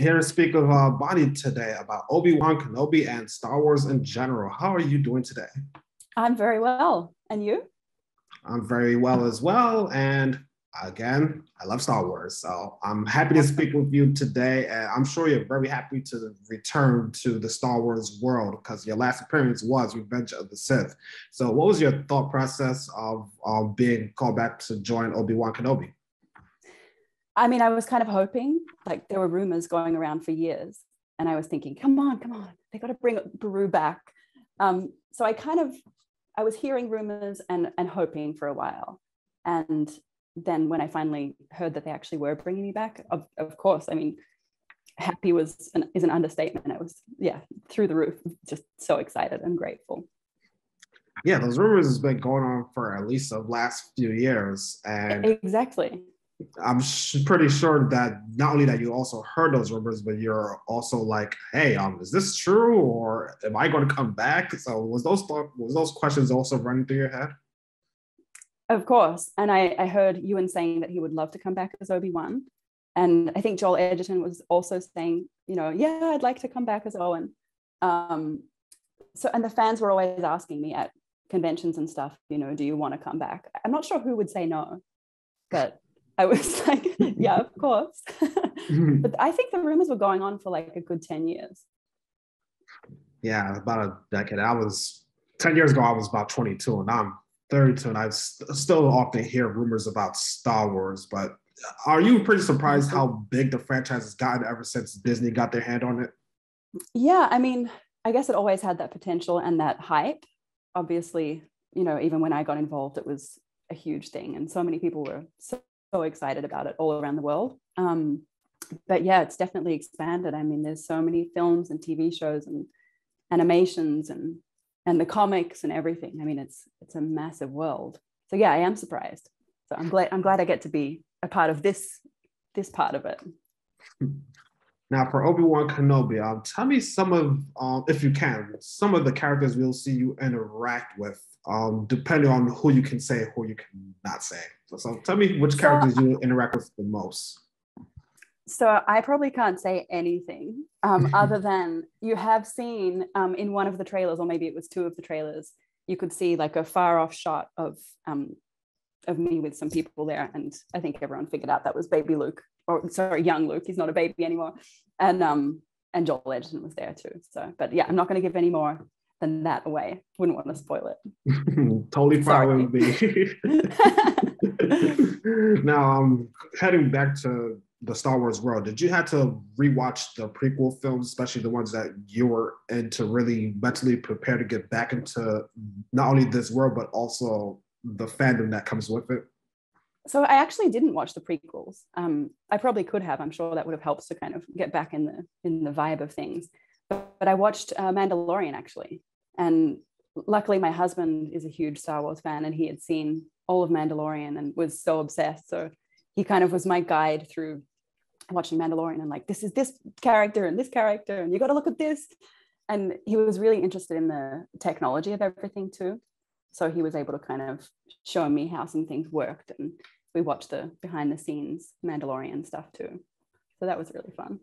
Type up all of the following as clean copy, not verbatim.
Here to speak of Bonnie today about Obi-Wan Kenobi and Star Wars in general. How are you doing today? I'm very well. And you? I'm very well as well. And again, I love Star Wars. So I'm happy to speak with you today. And I'm sure you're very happy to return to the Star Wars world because your last appearance was Revenge of the Sith. So what was your thought process of being called back to join Obi-Wan Kenobi? I mean, I was kind of hoping, like there were rumors going around for years and I was thinking, come on, they got to bring Beru back. So I was hearing rumors and hoping for a while. And then when I finally heard that they actually were bringing me back, of course, I mean, happy is an understatement. I was, through the roof, just so excited and grateful. Yeah, those rumors has been going on for at least the last few years. And exactly. I'm pretty sure that not only that you also heard those rumors, but you're also like, hey, is this true? Or am I going to come back? So was those questions also running through your head? Of course. And I heard Ewan saying that he would love to come back as Obi-Wan. And I think Joel Edgerton was also saying, yeah, I'd like to come back as Owen. And the fans were always asking me at conventions and stuff, do you want to come back? I'm not sure who would say no, but I was like, yeah, of course. But I think the rumors were going on for like a good 10 years. Yeah, about a decade. 10 years ago, I was about 22 and I'm 32 and I still often hear rumors about Star Wars, but are you pretty surprised how big the franchise has gotten ever since Disney got their hand on it? Yeah, I mean, I guess it always had that potential and that hype. Obviously, even when I got involved, it was a huge thing and so many people were so excited about it all around the world. But yeah, it's definitely expanded. I mean, there's so many films and TV shows and animations and the comics and everything. I mean, it's a massive world. So yeah, I am surprised. So I'm glad I get to be a part of this part of it. Now for Obi-Wan Kenobi, tell me some of, if you can, some of the characters we'll see you interact with, depending on who you can say, who you cannot say. So tell me which characters you interact with the most. So I probably can't say anything other than you have seen in one of the trailers, or maybe it was two of the trailers, you could see like a far off shot of me with some people there. And I think everyone figured out that was baby Luke, or sorry, young Luke. He's not a baby anymore. And Joel Edgerton was there too. So, but yeah, I'm not going to give any more than that away. Wouldn't want to spoil it. Totally fine with me. Now, heading back to the Star Wars world, did you have to rewatch the prequel films, especially the ones that you were in, to really mentally prepare to get back into not only this world, but also the fandom that comes with it? So I actually didn't watch the prequels. I probably could have. I'm sure that would have helped to kind of get back in the vibe of things. But I watched Mandalorian, actually. And luckily, my husband is a huge Star Wars fan and he had seen all of Mandalorian and was so obsessed. So he kind of was my guide through watching Mandalorian and like, this is this character and you got to look at this. And he was really interested in the technology of everything too. So he was able to kind of show me how some things worked. And we watched the behind the scenes Mandalorian stuff too. So that was really fun.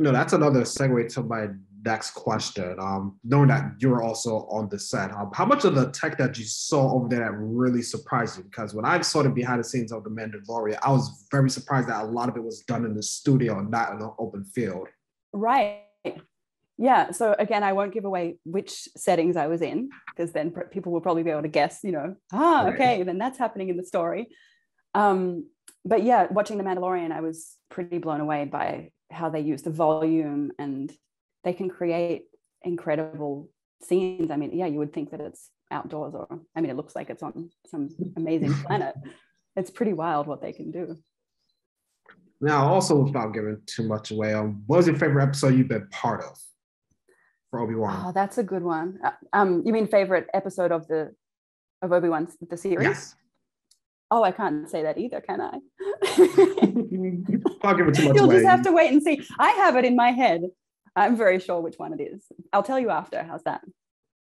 No, that's another segue to my next question. Knowing that you were also on the set, how much of the tech that you saw over there that really surprised you? Because when I saw the behind the scenes of The Mandalorian, I was very surprised that a lot of it was done in the studio and not in an open field. Right. Yeah. So again, I won't give away which settings I was in, because then people will probably be able to guess, okay, then that's happening in the story. But yeah, watching The Mandalorian, I was pretty blown away by how they use the volume and they can create incredible scenes. I mean, yeah, you would think that it's outdoors it looks like it's on some amazing planet. It's pretty wild what they can do. Now, also without giving too much away, what was your favorite episode you've been part of for Obi-Wan? Oh, that's a good one. You mean favorite episode of Obi-Wan's, the series? Yes. Oh, I can't say that either, can I? I'll give it too much You'll away. Just have to wait and see. I have it in my head. I'm very sure which one it is. I'll tell you after. How's that?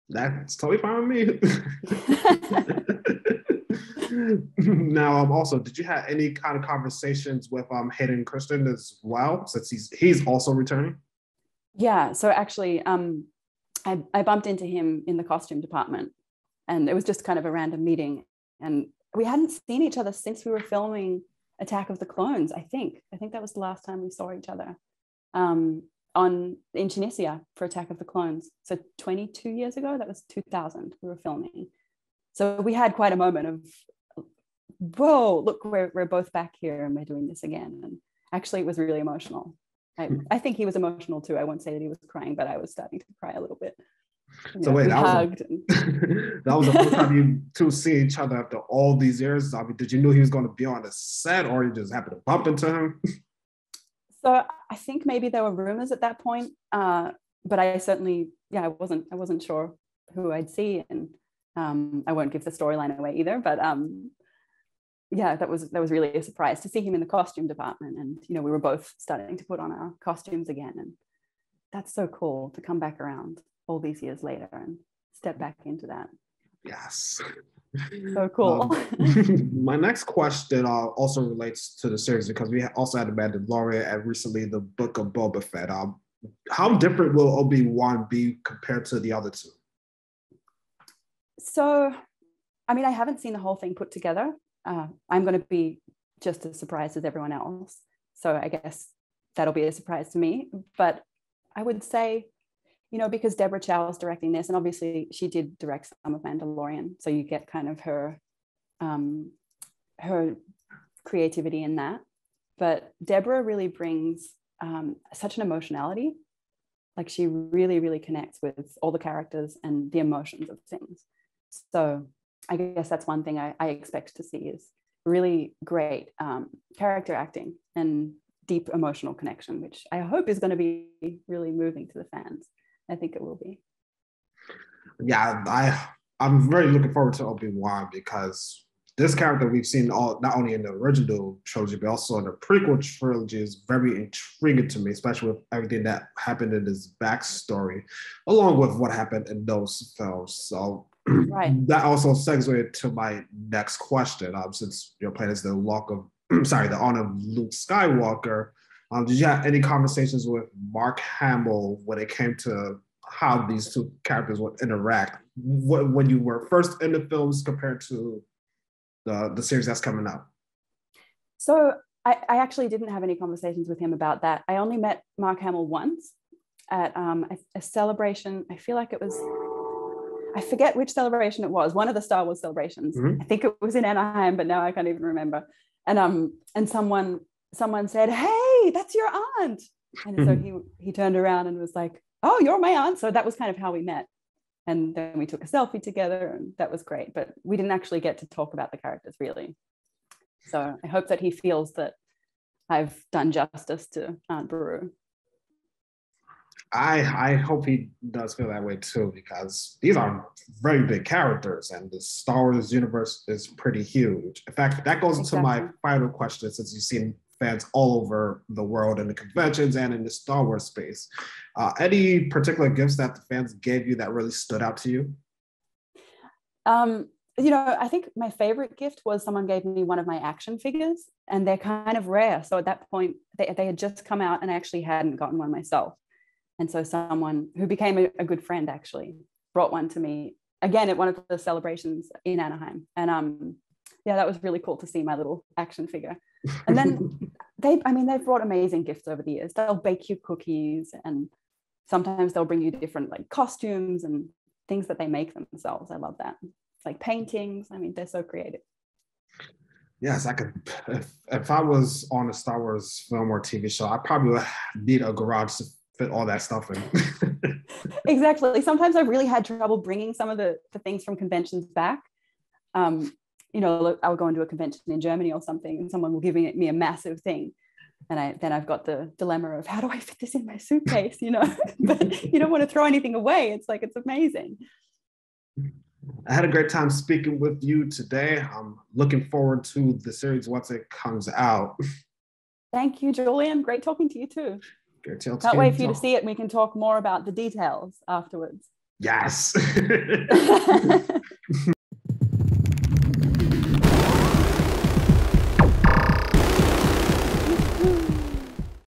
That's totally fine with me. Now, also, did you have any kind of conversations with Hayden Christensen as well, since he's also returning? Yeah, so actually, I bumped into him in the costume department, and it was just kind of a random meeting. And we hadn't seen each other since we were filming Attack of the Clones, I think. I think that was the last time we saw each other in Tunisia for Attack of the Clones. So 22 years ago, that was 2000, we were filming. So we had quite a moment of, whoa, look, we're both back here and we're doing this again. And actually, it was really emotional. I think he was emotional too. I won't say that he was crying, but I was starting to cry a little bit. So wait, that was the first time you two see each other after all these years. I mean, did you know he was going to be on the set, or you just happened to bump into him? So I think maybe there were rumors at that point, but I certainly, I wasn't sure who I'd see, and I won't give the storyline away either. But yeah, that was really a surprise to see him in the costume department, and we were both starting to put on our costumes again, and that's so cool to come back around all these years later and step back into that. Yes. So cool. My next question also relates to the series, because we also had The Mandalorian and recently The Book of Boba Fett. How different will Obi-Wan be compared to the other two? So, I mean, I haven't seen the whole thing put together. I'm going to be just as surprised as everyone else. So I guess that'll be a surprise to me. But I would say, because Deborah Chow is directing this, and obviously she did direct some of Mandalorian, so you get kind of her creativity in that. But Deborah really brings such an emotionality. Like, she really, really connects with all the characters and the emotions of things. So I guess that's one thing I expect to see, is really great character acting and deep emotional connection, which I hope is going to be really moving to the fans. I think it will be. Yeah, I'm very looking forward to Obi-Wan, because this character we've seen not only in the original trilogy, but also in the prequel trilogy, is very intriguing to me, especially with everything that happened in his backstory, along with what happened in those films. So right. That also segues to my next question. Since you're playing as the honor of Luke Skywalker, did you have any conversations with Mark Hamill when it came to how these two characters would interact when you were first in the films compared to the series that's coming out? So I actually didn't have any conversations with him about that. I only met Mark Hamill once at a celebration. I feel like it was, I forget which celebration it was, one of the Star Wars celebrations. Mm-hmm. I think it was in Anaheim, but now I can't even remember. And someone said, "Hey, that's your aunt." And so he turned around and was like, "Oh, you're my aunt." So that was kind of how we met. And then we took a selfie together, and that was great. But we didn't actually get to talk about the characters, really. So I hope that he feels that I've done justice to Aunt Beru. I hope he does feel that way too, because these are very big characters, and the Star Wars universe is pretty huge. In fact, that goes into my final question, since you've seen fans all over the world in the conventions and in the Star Wars space. Any particular gifts that the fans gave you that really stood out to you? I think my favorite gift was someone gave me one of my action figures, and they're kind of rare. So at that point, they had just come out, and I actually hadn't gotten one myself. And so someone who became a good friend actually brought one to me again at one of the celebrations in Anaheim. And yeah, that was really cool to see my little action figure. And then they've brought amazing gifts over the years. They'll bake you cookies, and sometimes they'll bring you different costumes and things that they make themselves. I love that. It's like paintings. They're so creative. Yes, I could. If I was on a Star Wars film or TV show, I probably would need a garage to fit all that stuff in. Exactly. Sometimes I've really had trouble bringing some of the things from conventions back. I'll go into a convention in Germany or something, and someone will give me a massive thing. And I've got the dilemma of, how do I fit this in my suitcase, But you don't want to throw anything away. It's amazing. I had a great time speaking with you today. I'm looking forward to the series once it comes out. Thank you, Julian. Great talking to you too. Can't wait for you to see it. We can talk more about the details afterwards. Yes.